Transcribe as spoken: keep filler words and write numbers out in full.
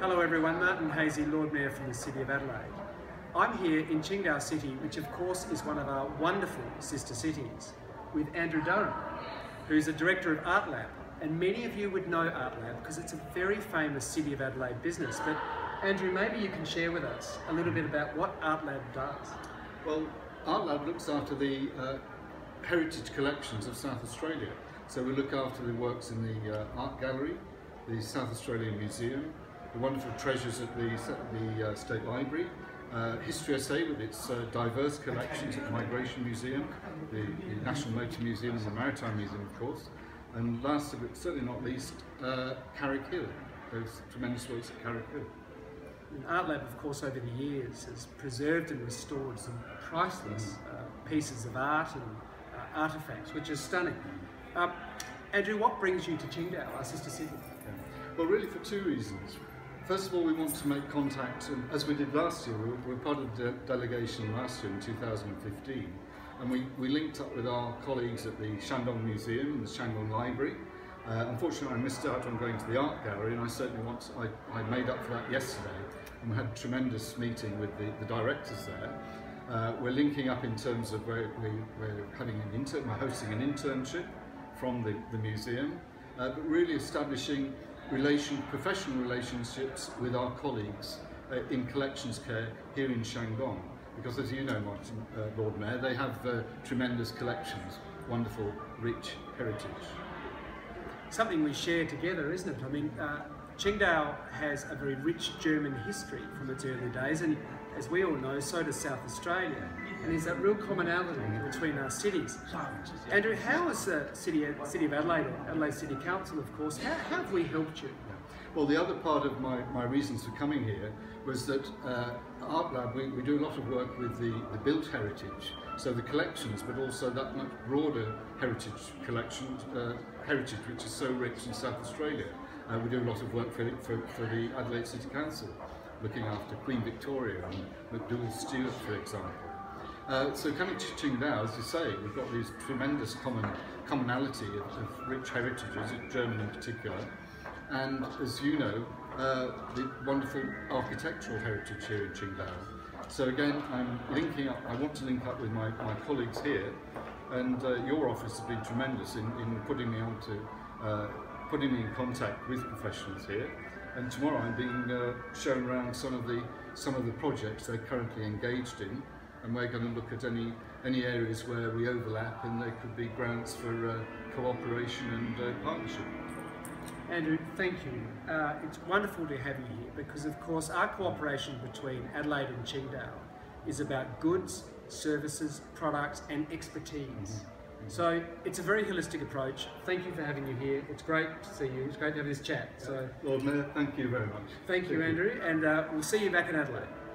Hello everyone, Martin Haese, Lord Mayor from the City of Adelaide. I'm here in Qingdao City, which of course is one of our wonderful sister cities, with Andrew Durham, who's the director of Art Lab. And many of you would know Art Lab because it's a very famous City of Adelaide business. But Andrew, maybe you can share with us a little bit about what Art Lab does. Well, Art Lab looks after the uh, heritage collections of South Australia. So we look after the works in the uh, Art Gallery, the South Australian Museum, the wonderful treasures at the, the uh, State Library, uh, History S A with its uh, diverse collections at the Migration Museum, the, the National Motor Museum and the Maritime Museum of course, and last but certainly not least, uh, Carrick Hill. Those tremendous works at Carrick Hill. And Art Lab of course over the years has preserved and restored some priceless uh, pieces of art and uh, artefacts, which is stunning. Uh, Andrew, what brings you to Qingdao, our sister city? Okay. Well, really for two reasons. First of all, we want to make contact, and as we did last year, we were part of the delegation last year in two thousand fifteen, and we, we linked up with our colleagues at the Shandong Museum and the Shandong Library. Uh, unfortunately, I missed out on going to the Art Gallery, and I certainly want to, I, I made up for that yesterday, and we had a tremendous meeting with the, the directors there. Uh, we're linking up in terms of where we, we're having an intern, we're hosting an internship from the, the museum, uh, but really establishing relation, professional relationships with our colleagues uh, in collections care here in Shandong, because as you know, Martin, uh, Lord Mayor, they have uh, tremendous collections, wonderful, rich heritage. Something we share together, isn't it? I mean, uh, Qingdao has a very rich German history from its early days, and as we all know, so does South Australia. And there's that real commonality between our cities. Andrew, how is the City, City of Adelaide, Adelaide City Council, of course, how, how have we helped you? Well, the other part of my, my reasons for coming here was that uh, Art Lab, we, we do a lot of work with the, the built heritage, so the collections, but also that much broader heritage collection, uh, heritage which is so rich in South Australia. Uh, we do a lot of work for, for, for the Adelaide City Council, looking after Queen Victoria and MacDougall Stewart, for example. Uh, so coming to Qingdao, as you say, we've got these tremendous common commonality of, of rich heritages, German in particular, and as you know, uh, the wonderful architectural heritage here in Qingdao. So again, I'm linking up, I want to link up with my, my colleagues here, and uh, your office has been tremendous in, in putting me on to, uh, putting me in contact with professionals here. And tomorrow I'm being uh, shown around some of the some of the projects they're currently engaged in, and we're going to look at any any areas where we overlap and there could be grounds for uh, cooperation and uh, partnership. Andrew, thank you. Uh, it's wonderful to have you here because, of course, our cooperation between Adelaide and Qingdao is about goods, services, products, and expertise. Mm-hmm. So it's a very holistic approach. Thank you for having you here. It's great to see you. It's great to have this chat. So, Lord Mayor, thank you very much. Thank, thank you, you, Andrew, and uh, we'll see you back in Adelaide.